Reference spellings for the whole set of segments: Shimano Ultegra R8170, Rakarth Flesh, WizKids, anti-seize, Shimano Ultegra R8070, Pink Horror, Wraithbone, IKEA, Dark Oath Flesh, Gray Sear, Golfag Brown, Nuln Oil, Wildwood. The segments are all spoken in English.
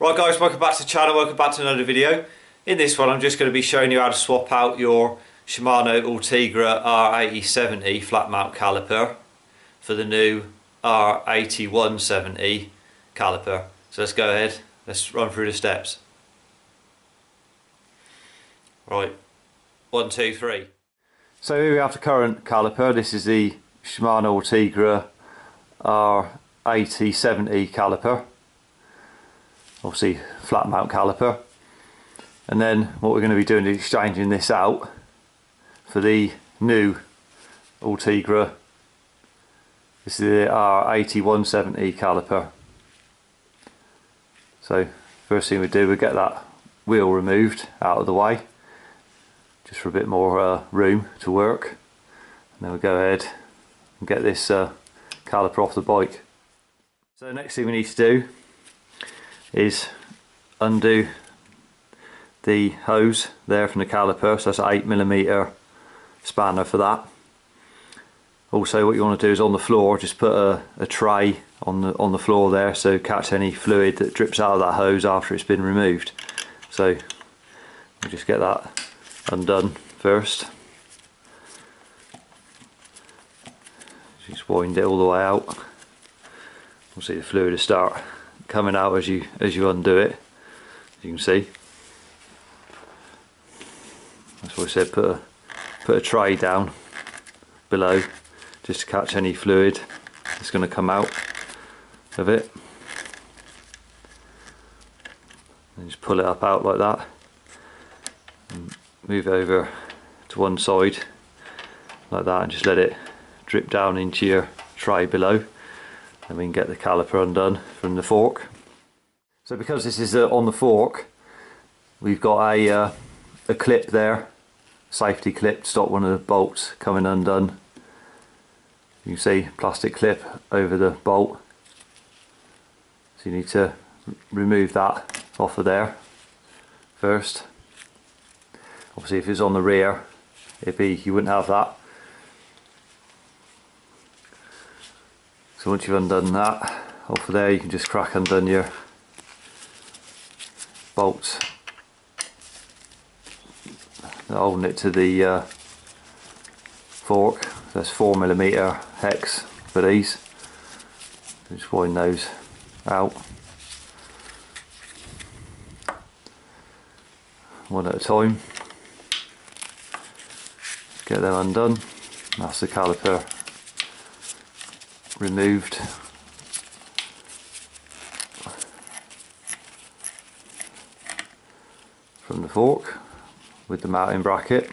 Right guys, welcome back to the channel, welcome back to another video. In this one I'm just going to be showing you how to swap out your Shimano Ultegra R8070 flat mount caliper for the new R8170 caliper. So let's go ahead, let's run through the steps. Right, 1, 2, 3. So here we have the current caliper, this is the Shimano Ultegra R8070 caliper. Obviously flat mount caliper, and then what we're going to be doing is exchanging this out for the new Ultegra. This is the R8170 caliper. So first thing we do, we get that wheel removed out of the way just for a bit more room to work, and then we go ahead and get this caliper off the bike. So the next thing we need to do is undo the hose there from the caliper, so that's an 8mm spanner for that. Also what you want to do is on the floor just put a tray on the floor there, so catch any fluid that drips out of that hose after it's been removed. So we'll just get that undone first, just wind it all the way out. We'll see the fluid will start coming out as you undo it, as you can see. That's why I said put a tray down below just to catch any fluid that's going to come out of it, and just pull it up out like that and move it over to one side like that, and just let it drip down into your tray below. Then we can get the caliper undone from the fork. So because this is on the fork, we've got a clip there, safety clip, to stop one of the bolts coming undone. You can see plastic clip over the bolt, so you need to remove that off of there first. Obviously if it's on the rear, you wouldn't have that. So once you've undone that off of there, you can just crack undone your bolts holding it to the fork. That's 4mm hex for these. Just wind those out one at a time. Get them undone. That's the caliper removed. From the fork with the mounting bracket.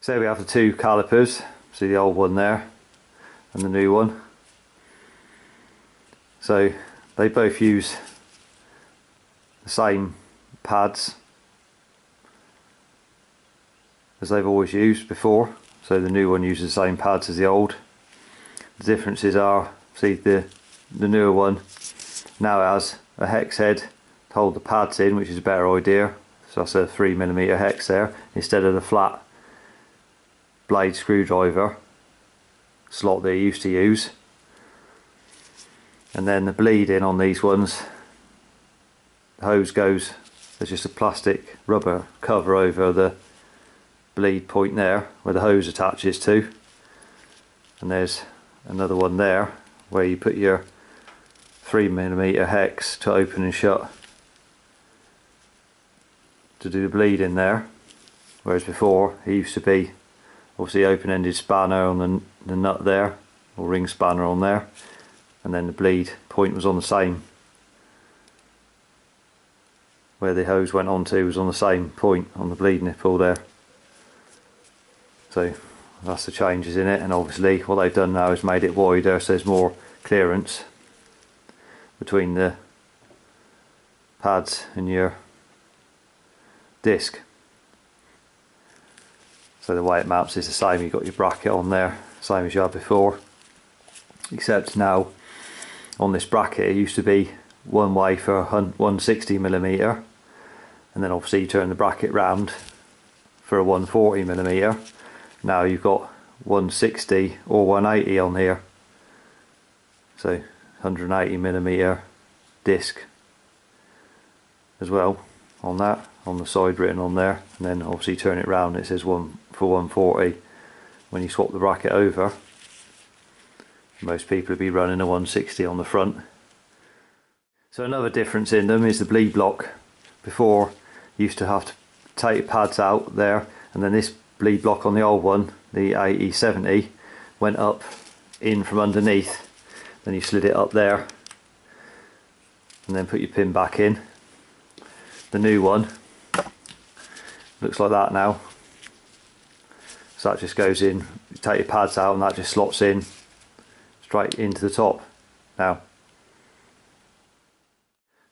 So there we have the two calipers, see the old one there and the new one. So they both use the same pads as they've always used before, so the new one uses the same pads as the old. The differences are, see, the newer one now has a hex head to hold the pads in, which is a better idea, so that's a 3mm hex there instead of the flat blade screwdriver slot they used to use. And then the bleed-in on these ones, the hose goes, there's just a plastic rubber cover over the bleed point there where the hose attaches to, and there's another one there where you put your 3mm hex to open and shut to do the bleed in there, whereas before it used to be obviously open-ended spanner on the nut there, or ring spanner on there, and then the bleed point was on the same, where the hose went onto was on the same point on the bleed nipple there. So that's the changes in it, and obviously what they've done now is made it wider, so there's more clearance between the pads and your disc. So the way it mounts is the same, you've got your bracket on there, same as you had before, except now on this bracket it used to be one way for 160mm, and then obviously you turn the bracket round for a 140mm. Now you've got 160 or 180 on here, so 180mm disc as well on that, on the side written on there, and then obviously turn it round, it says 1 for 140. When you swap the bracket over, most people would be running a 160 on the front. So another difference in them is the bleed block. Before, you used to have to take pads out there, and then this bleed block on the old one, the R8070, went up in from underneath, then you slid it up there and then put your pin back in. The new one looks like that now, so that just goes in, you take your pads out and that just slots in straight into the top now.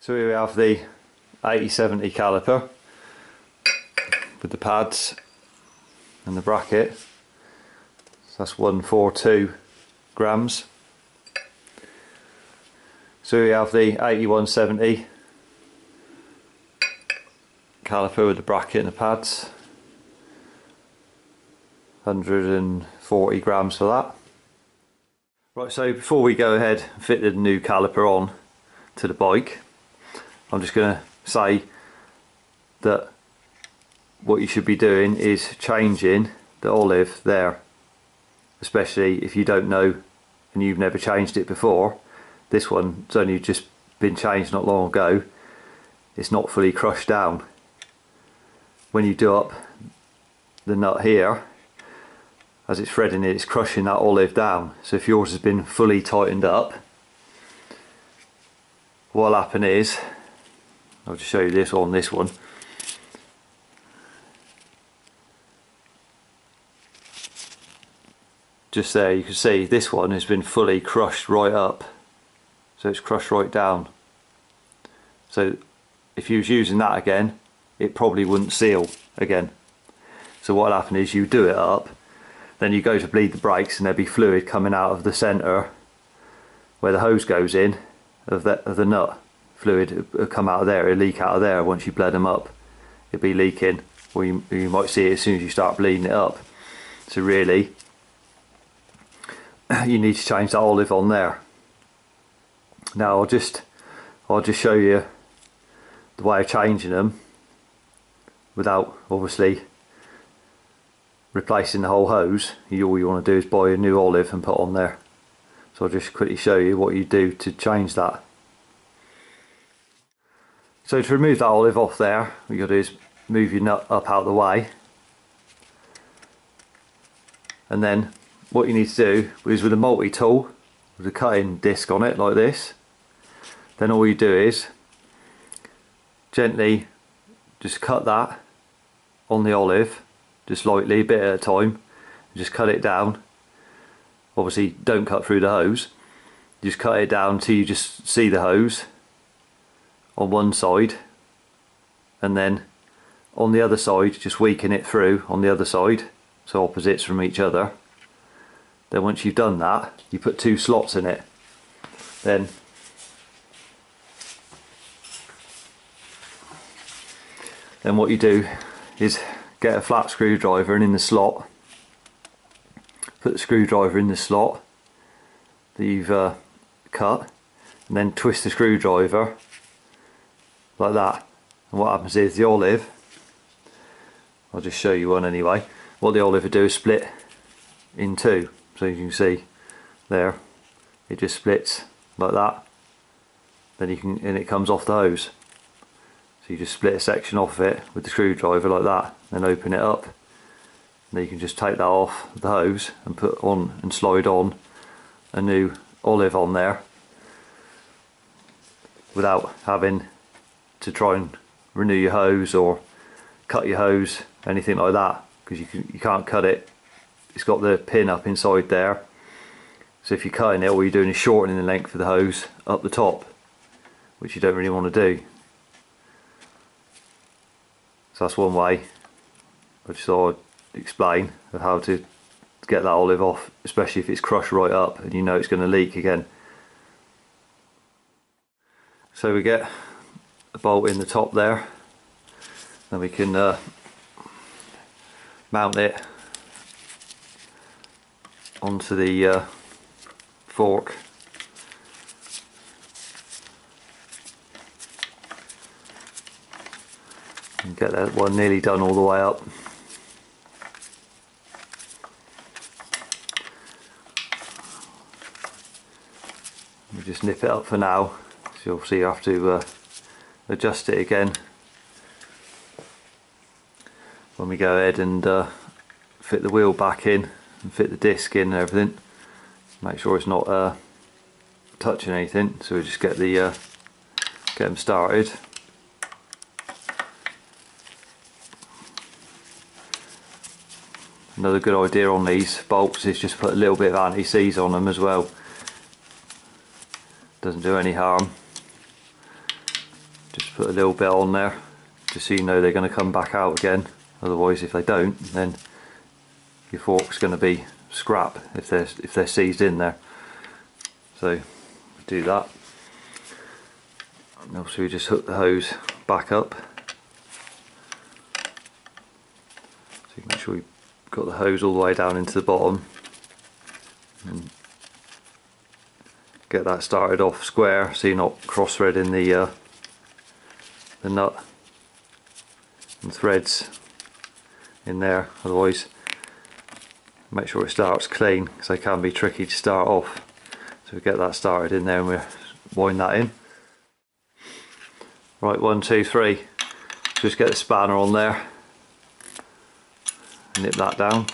So here we have the R8070 caliper with the pads and the bracket, so that's 142 grams. So we have the R8170 caliper with the bracket and the pads, 140 grams for that. Right, so before we go ahead and fit the new caliper on to the bike, I'm just going to say that what you should be doing is changing the olive there, especially if you don't know and you've never changed it before. This one's only just been changed not long ago, it's not fully crushed down. When you do up the nut here, as it's threading it, it's crushing that olive down. So if yours has been fully tightened up, what'll happen is, I'll just show you this on this one. Just there, you can see this one has been fully crushed right up, so it's crushed right down. So if you was using that again, it probably wouldn't seal again. So what'll happen is you do it up, then you go to bleed the brakes and there'll be fluid coming out of the centre where the hose goes in of the nut. Fluid will come out of there, it'll leak out of there. Once you bled them up, it'll be leaking, or you might see it as soon as you start bleeding it up. So really you need to change that olive on there. Now I'll just show you the way of changing them without obviously replacing the whole hose. All you want to do is buy a new olive and put on there. So I'll just quickly show you what you do to change that. So to remove that olive off there, what you've got to do is move your nut up out of the way, and then what you need to do is with a multi-tool with a cutting disc on it like this, then all you do is gently just cut that on the olive, just lightly, a bit at a time, just cut it down. Obviously don't cut through the hose, just cut it down till you just see the hose on one side, and then on the other side just weaken it through on the other side, so opposites from each other. Then once you've done that, you put two slots in it. Then what you do is get a flat screwdriver and in the slot, put the screwdriver in the slot that you've cut, and then twist the screwdriver like that. And what happens is the olive, I'll just show you one anyway, what the olive will do is split in two. So you can see there, it just splits like that. Then you can, and it comes off the hose. So you just split a section off it with the screwdriver like that, then open it up. And then you can just take that off the hose and put on and slide on a new olive on there without having to try and renew your hose or cut your hose, anything like that, because you can't cut it. It's got the pin up inside there, so if you're cutting it, all you're doing is shortening the length of the hose up the top, which you don't really want to do. So that's one way I just thought I'd explain of how to get that olive off, especially if it's crushed right up and you know it's going to leak again. So we get a bolt in the top there, then we can mount it onto the fork and get that one nearly done all the way up. We'll just nip it up for now, so obviously you have to adjust it again when we go ahead and fit the wheel back in and fit the disc in and everything. Make sure it's not touching anything, so we just get them started. Another good idea on these bolts is just put a little bit of anti-seize on them as well. Doesn't do any harm. Just put a little bit on there, just so you know they're going to come back out again. Otherwise, if they don't, then your fork's going to be scrap if they're seized in there. So do that. And obviously, we just hook the hose back up. So you make sure you've got the hose all the way down into the bottom, and get that started off square, so you're not cross-threading the nut and threads in there. Otherwise, make sure it starts clean, because they can be tricky to start off. So we get that started in there and we wind that in. Right, 1, 2, 3. Just get the spanner on there, nip that down.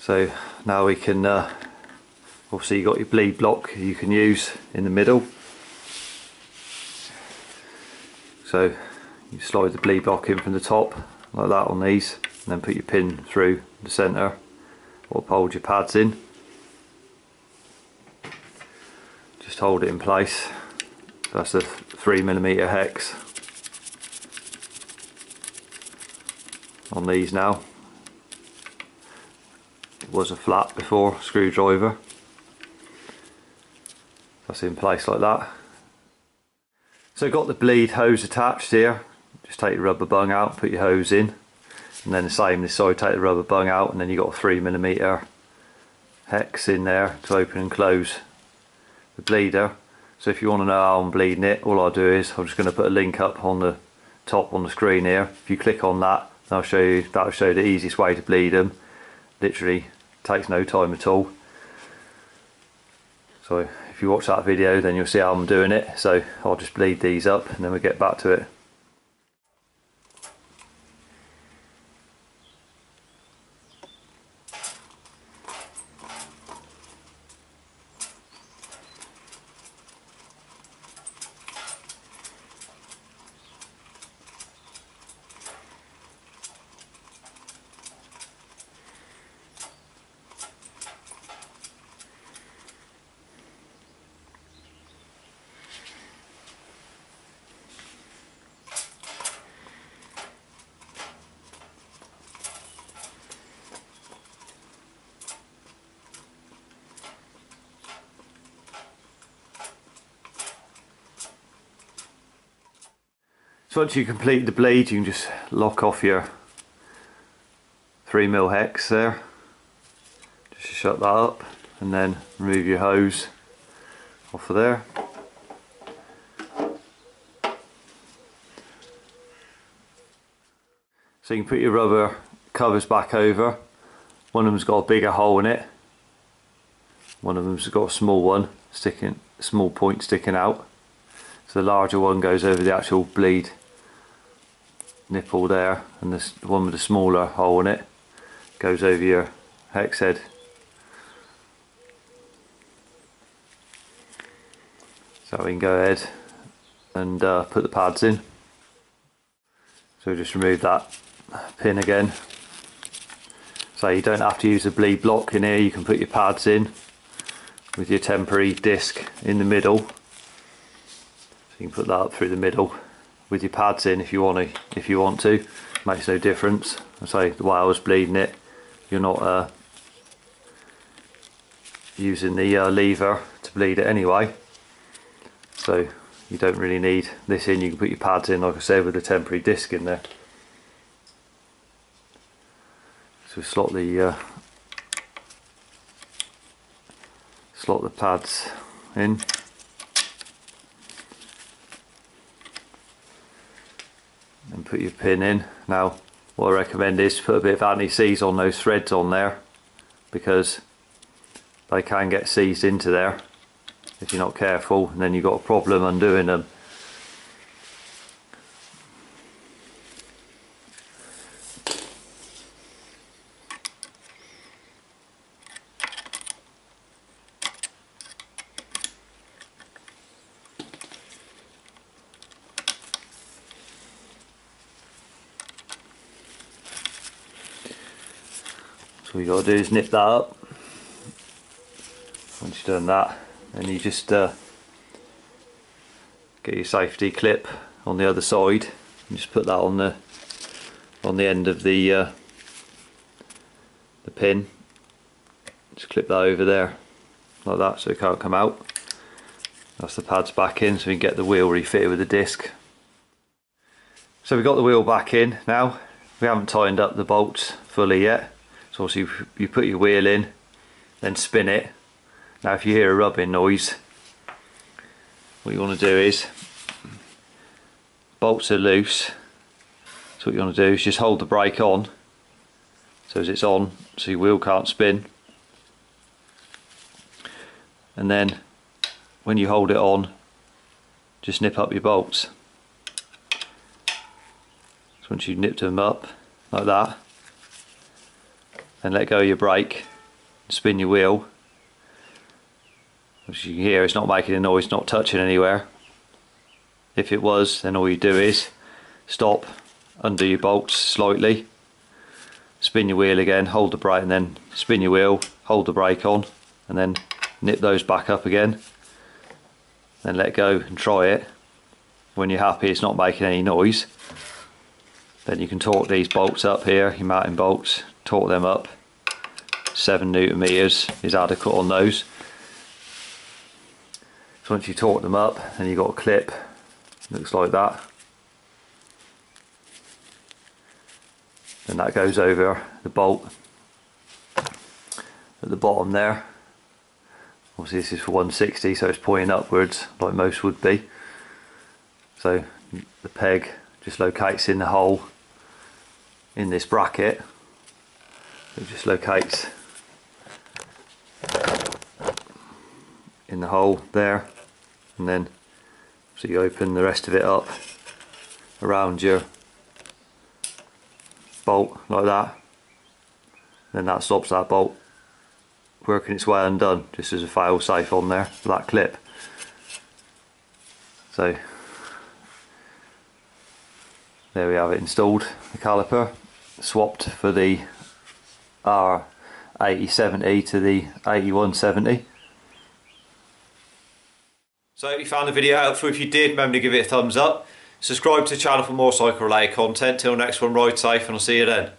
So now we can, obviously you've got your bleed block you can use in the middle. So you slide the bleed block in from the top, like that on these, and then put your pin through the centre, or hold your pads in. Just hold it in place. That's the 3mm hex on these now. Was a flat before, screwdriver. That's in place like that. So got the bleed hose attached here. Just take your rubber bung out, put your hose in, and then the same this side, take the rubber bung out, and then you've got a 3mm hex in there to open and close the bleeder. So if you want to know how I'm bleeding it, all I'll do is I'm just going to put a link up on the top on the screen here. If you click on that, I'll show you, that'll show you the easiest way to bleed them. Literally takes no time at all. So if you watch that video, then you'll see how I'm doing it. So I'll just bleed these up and then we'll get back to it. So once you complete the bleed, you can just lock off your 3mm hex there, just shut that up, and then remove your hose off of there. So you can put your rubber covers back over. One of them's got a bigger hole in it, one of them's got a small one sticking, small point sticking out. So the larger one goes over the actual bleed nipple there, and this one with the smaller hole in it goes over your hex head. So we can go ahead and put the pads in. So just remove that pin again. So you don't have to use a bleed block in here, you can put your pads in with your temporary disc in the middle. You can put that up through the middle with your pads in if you want to. Makes no difference. I say the way I was bleeding it, you're not using the lever to bleed it anyway, so you don't really need this in. You can put your pads in, like I said, with the temporary disc in there. So we slot the pads in. And put your pin in. Now, what I recommend is put a bit of anti-seize on those threads on there, because they can get seized into there if you're not careful, and then you've got a problem undoing them. So what you got to do is nip that up. Once you've done that, then you just get your safety clip on the other side and just put that on the end of the pin. Just clip that over there like that, so it can't come out. That's the pads back in, so we can get the wheel refitted with the disc. So we've got the wheel back in now. We haven't tightened up the bolts fully yet. Obviously you put your wheel in, then spin it. Now if you hear a rubbing noise, what you want to do is, bolts are loose, so what you want to do is just hold the brake on, so as it's on, so your wheel can't spin. And then when you hold it on, just nip up your bolts. So once you've nipped them up like that, and let go of your brake and spin your wheel. As you can hear, it's not making a noise, not touching anywhere. If it was, then all you do is stop, undo your bolts slightly, spin your wheel again, hold the brake, and then spin your wheel, hold the brake on, and then nip those back up again, then let go and try it. When you're happy it's not making any noise, then you can torque these bolts up here, your mounting bolts, torque them up. 7 Nm is adequate on those. So once you torque them up, then you've got a clip, looks like that. Then that goes over the bolt at the bottom there. Obviously this is for 160, so it's pointing upwards like most would be. So the peg just locates in the hole in this bracket. It just locates in the hole there, and then so you open the rest of it up around your bolt like that. Then that stops that bolt working its way undone, just as a fail safe on there for that clip. So there we have it installed, the caliper swapped for the R8070 to the 8170. So I hope you found the video helpful. If you did, remember to give it a thumbs up. Subscribe to the channel for more cycle related content. Till next one, ride safe and I'll see you then.